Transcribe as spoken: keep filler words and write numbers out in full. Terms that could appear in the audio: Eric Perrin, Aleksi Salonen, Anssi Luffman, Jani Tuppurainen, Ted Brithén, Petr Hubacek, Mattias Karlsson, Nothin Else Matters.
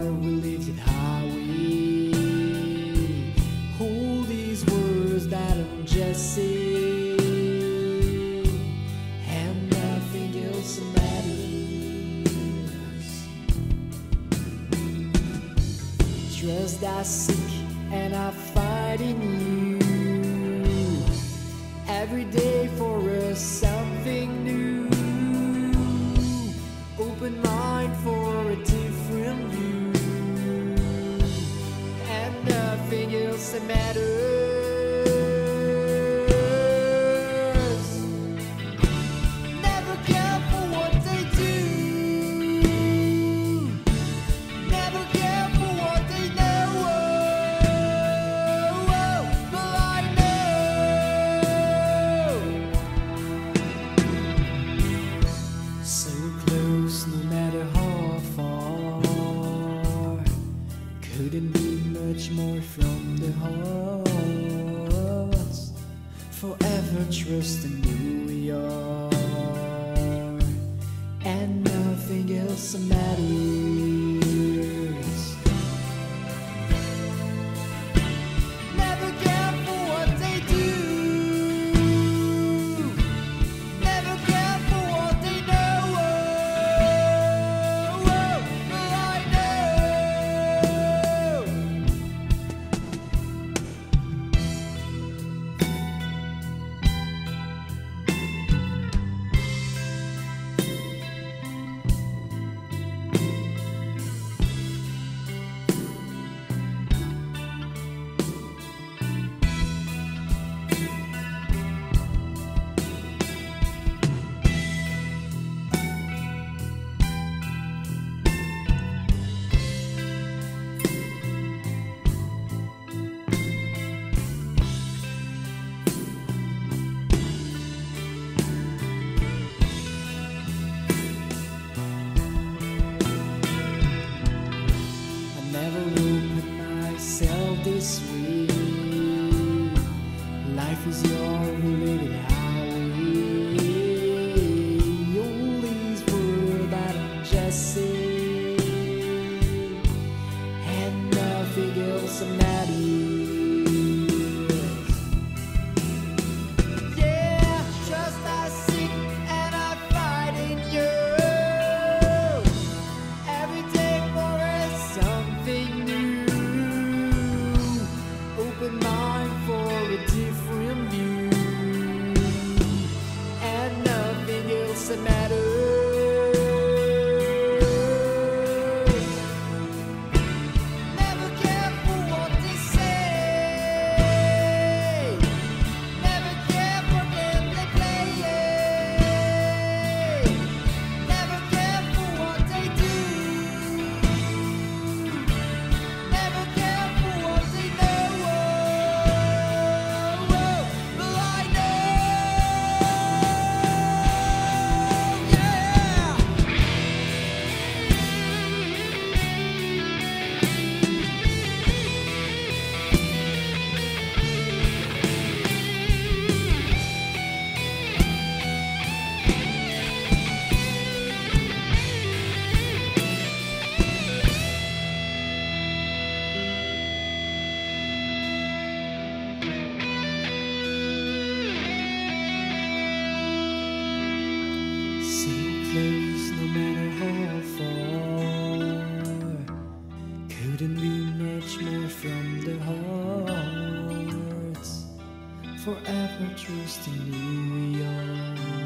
are, we lift it high, we hold these words that I'm just saying, and nothing else matters. Trust I seek and I find in you, every day for us something new. Open mind for a different view, and nothing else matters. Couldn't be much more from the heart, forever trusting who we are, and nothing else matters. Never care for what they do, never care for what they know, oh, oh, but I know. This way, life is your related highway. Only's word that I'm just saying, and nothing else matters. Yeah, trust I seek and I find in you. Every day for us something new. Open mind for a different view, and nothing else matters. Close, no matter how far, couldn't be much more from the heart, forever trusting who we are.